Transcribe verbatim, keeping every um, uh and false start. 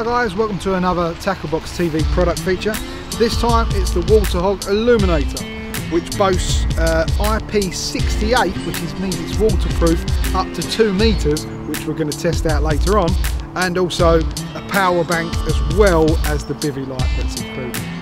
Hi guys, welcome to another Tacklebox T V product feature. This time it's the Waterhog Illuminator, which boasts uh, I P sixty-eight, which is, means it's waterproof up to two meters, which we're going to test out later on, and also a power bank as well as the bivvy light that's included.